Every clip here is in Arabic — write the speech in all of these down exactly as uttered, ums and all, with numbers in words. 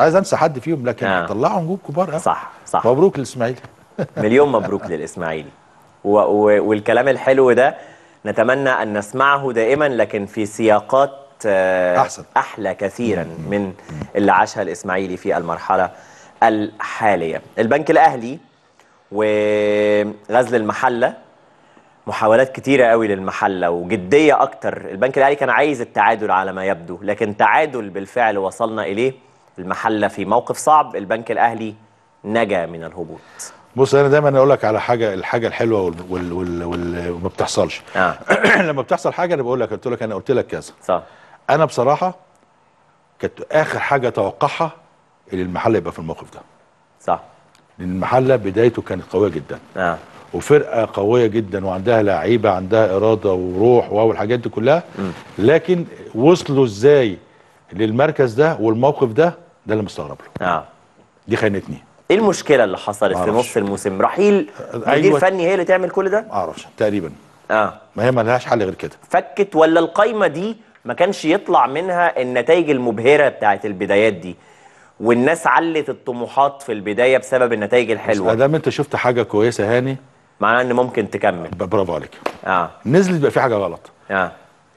عايز انسى حد فيهم لكن آه. طلعوا نجوم كبار قوي. صح صح. مبروك للاسماعيلي. مليون مبروك للاسماعيلي. و و والكلام الحلو ده نتمنى ان نسمعه دائما لكن في سياقات آه احسن احلى كثيرا من اللي عاشها الاسماعيلي في المرحله الحاليه. البنك الاهلي وغزل المحله محاولات كتيره قوي للمحله وجديه اكتر. البنك الاهلي كان عايز التعادل على ما يبدو لكن تعادل بالفعل وصلنا اليه. المحله في موقف صعب، البنك الاهلي نجا من الهبوط. بص انا دايما اقول لك على حاجه، الحاجه الحلوه وال وال وما بتحصلش. آه. لما بتحصل حاجه انا بقول لك قلت لك انا قلت لك كذا. صح. انا بصراحه كانت اخر حاجه اتوقعها ان المحله يبقى في الموقف ده. صح. لان المحله بدايته كانت قويه جدا. اه. وفرقه قويه جدا وعندها لعيبه عندها اراده وروح والحاجات دي كلها. م. لكن وصلوا ازاي للمركز ده والموقف ده؟ ده اللي مستغرب له. اه دي خانتني. ايه المشكله اللي حصلت في نص الموسم؟ رحيل مدير فني هي اللي تعمل كل ده؟ ما اعرفش تقريبا. اه ما هي ما لهاش حل غير كده. فكت ولا القايمه دي ما كانش يطلع منها النتائج المبهره بتاعت البدايات دي والناس علت الطموحات في البدايه بسبب النتائج الحلوه. ما دام انت شفت حاجه كويسه هاني معناها ان ممكن تكمل. برافو عليك. اه نزلت يبقى في حاجه غلط. اه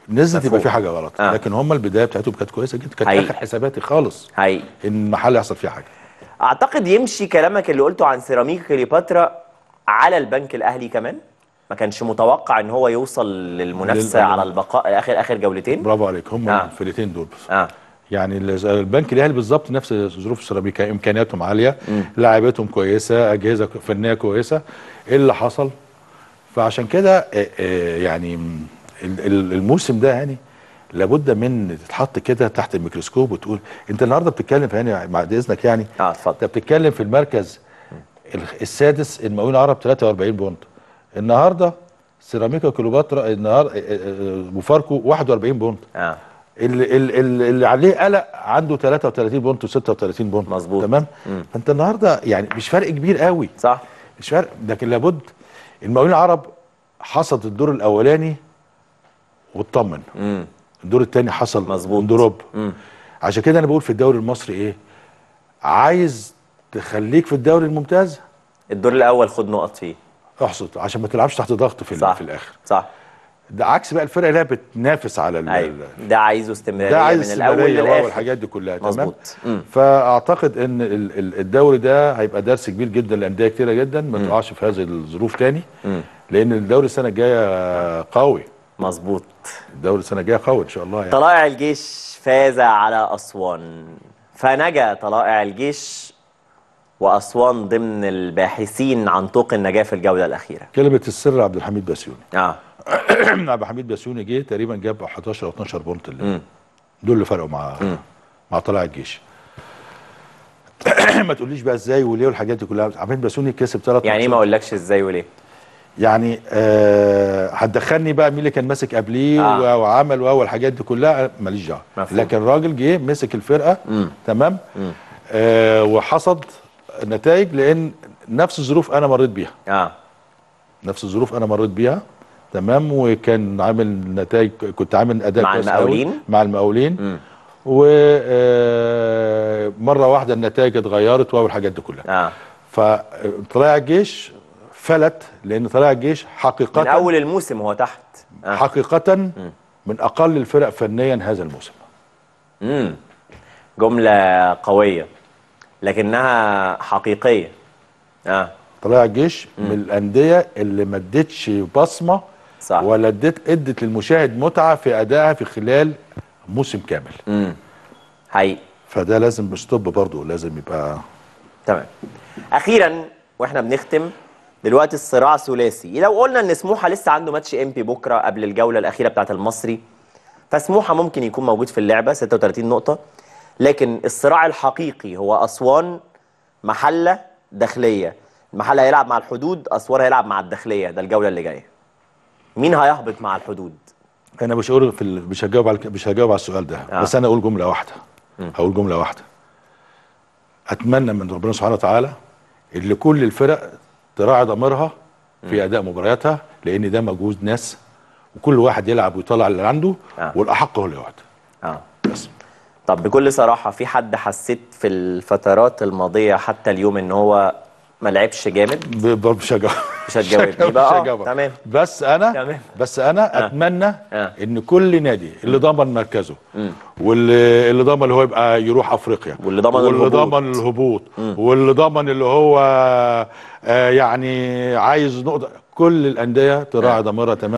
نزلت يبقى في حاجه غلط. آه. لكن هم البدايه بتاعتهم كانت كويسه جدا، كانت اخر حساباتي خالص حقيقي ان المحل يحصل فيه حاجه. اعتقد يمشي كلامك اللي قلته عن سيراميكا كليوباترا على البنك الاهلي كمان، ما كانش متوقع ان هو يوصل للمنافسه على البقاء اخر اخر جولتين. برافو عليك. هم آه. الفرقتين دول بس. آه. يعني البنك الاهلي بالظبط نفس ظروف سيراميكا، امكانياتهم عاليه، لاعيبتهم كويسه، اجهزه فنيه كويسه. ايه اللي حصل؟ فعشان كده يعني الموسم ده يعني لابد من تتحط كده تحت الميكروسكوب وتقول انت النهارده بتتكلم يعني بعد اذنك يعني اه اتفضل. انت بتتكلم في المركز السادس المقاولين العرب ثلاثة وأربعين بونت، النهارده سيراميكا كليوباترا النهار وفاركو واحد وأربعين بونت. اه اللي, اللي, اللي عليه قلق عنده ثلاثة وثلاثين بونت وستة وثلاثين بونت. مظبوط تمام. مم. فانت النهارده يعني مش فرق كبير قوي. صح مش فرق، لكن لابد المقاولين العرب حصد الدور الاولاني واطمن. الدور الثاني حصل مظبوط دروب. عشان كده انا بقول في الدوري المصري ايه؟ عايز تخليك في الدوري الممتاز الدور الاول خد نقط فيه، احصد عشان ما تلعبش تحت ضغط في صح. في الاخر صح. ده عكس بقى الفرقه اللي بتنافس على ال أيوة. ده عايزه استمراريه، ده عايز من الاول للاخر والحاجات دي كلها. تمام. فاعتقد ان الدوري ده هيبقى درس كبير جدا لانديه كتيره جدا ما تقعش في هذه الظروف تاني. مم. لان الدوري السنه الجايه قوي. مظبوط الدوري السنه الجايه قوي ان شاء الله يعني. طلائع الجيش فاز على اسوان، فنجا طلائع الجيش واسوان ضمن الباحثين عن طوق النجاه في الجوله الاخيره. كلمه السر عبد الحميد بسيوني. اه عبد الحميد بسيوني جه تقريبا جاب أحد عشر أو اثنا عشر بونت اللي دول اللي فرقوا مع م. مع طلائع الجيش. ما تقوليش بقى ازاي وليه والحاجات دي كلها. عبد الحميد بسيوني كسب ثلاث يعني ايه ما اقولكش ازاي وليه؟ يعني آه هتدخلني بقى مين اللي كان ماسك قبليه آه. وعمل والحاجات دي كلها ماليش دعوه، لكن الراجل جه مسك الفرقه. مم. تمام. مم. آه وحصد نتائج لان نفس الظروف انا مريت بيها. اه نفس الظروف انا مريت بيها. تمام. وكان عامل نتائج، كنت عامل اداء مع المقاولين مع المقاولين ومره واحده النتائج اتغيرت والحاجات دي كلها. اه فطلائع الجيش فلت لان طلائع الجيش حقيقه من اول الموسم هو تحت. آه. حقيقه م. من اقل الفرق فنيا هذا الموسم. امم جمله قويه لكنها حقيقيه. اه طلائع الجيش م. من الانديه اللي ما ادتش بصمه. صح. ولا ادت ادت للمشاهد متعه في ادائها في خلال موسم كامل. امم حقيقي. فده لازم بستوب برضه لازم يبقى تمام. اخيرا واحنا بنختم دلوقتي الصراع ثلاثي، لو قلنا ان سموحه لسه عنده ماتش امبي بكره قبل الجوله الاخيره بتاعه المصري، فسموحه ممكن يكون موجود في اللعبه ستة وثلاثين نقطه، لكن الصراع الحقيقي هو اسوان محله داخليه، المحله هيلعب مع الحدود، اسوان هيلعب مع الداخليه، ده الجوله اللي جايه. مين هيهبط مع الحدود؟ انا مش هقول في ال... مش هجاوب على مش هجاوب على السؤال ده. آه. بس انا اقول جمله واحده. م. هقول جمله واحده. اتمنى من ربنا سبحانه وتعالى اللي كل الفرق تراعي ضميرها في اداء مبارياتها لان ده مجهود ناس وكل واحد يلعب ويطلع اللي عنده. آه. والاحق هو اللي يقعد. اه بس طب بكل صراحه، في حد حسيت في الفترات الماضيه حتى اليوم ان هو ما لعبش جامد؟ مش هتجاوبني بقى. اه تمام. بس انا تمام. بس انا آه. اتمنى آه. ان كل نادي اللي ضمن مركزه م. واللي اللي ضمن اللي هو يبقى يروح افريقيا، واللي ضمن واللي ضمن الهبوط م. واللي ضمن اللي هو آه يعني عايز نقطه، كل الانديه تراعي ضميرها تمام.